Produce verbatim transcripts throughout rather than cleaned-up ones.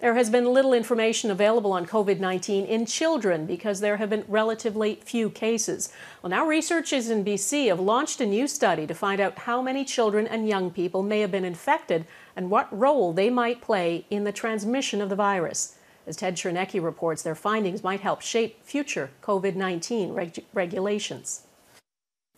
There has been little information available on COVID nineteen in children because there have been relatively few cases. Well, now researchers in B C have launched a new study to find out how many children and young people may have been infected and what role they might play in the transmission of the virus. As Ted Chernecki reports, their findings might help shape future COVID nineteen reg- regulations.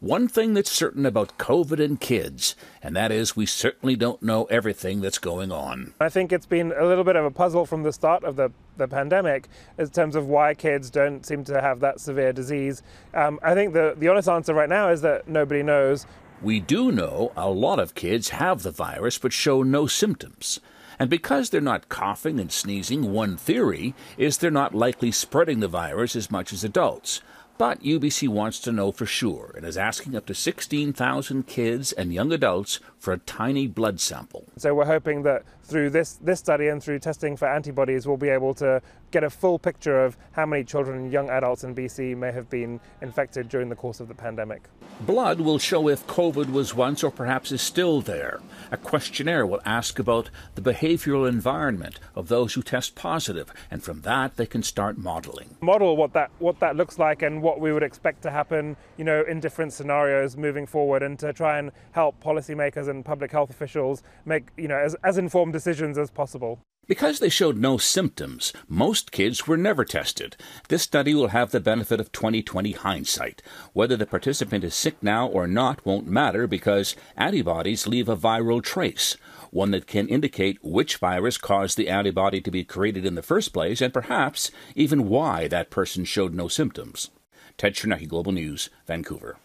One thing that's certain about COVID and kids, and that is we certainly don't know everything that's going on. I think it's been a little bit of a puzzle from the start of the, the pandemic in terms of why kids don't seem to have that severe disease. Um, I think the, the honest answer right now is that nobody knows. We do know a lot of kids have the virus but show no symptoms. And because they're not coughing and sneezing, one theory is they're not likely spreading the virus as much as adults. But U B C wants to know for sure and is asking up to sixteen thousand kids and young adults for a tiny blood sample. So we're hoping that through this, this study and through testing for antibodies, we'll be able to get a full picture of how many children and young adults in B C may have been infected during the course of the pandemic. Blood will show if COVID was once or perhaps is still there. A questionnaire will ask about the behavioral environment of those who test positive, and from that they can start modeling. Model what that, what that looks like and what What we would expect to happen, you know, in different scenarios moving forward, and to try and help policymakers and public health officials make, you know, as, as informed decisions as possible. Because they showed no symptoms, most kids were never tested. This study will have the benefit of twenty twenty hindsight. Whether the participant is sick now or not won't matter because antibodies leave a viral trace, one that can indicate which virus caused the antibody to be created in the first place and perhaps even why that person showed no symptoms. Ted Chernecki, Global News, Vancouver.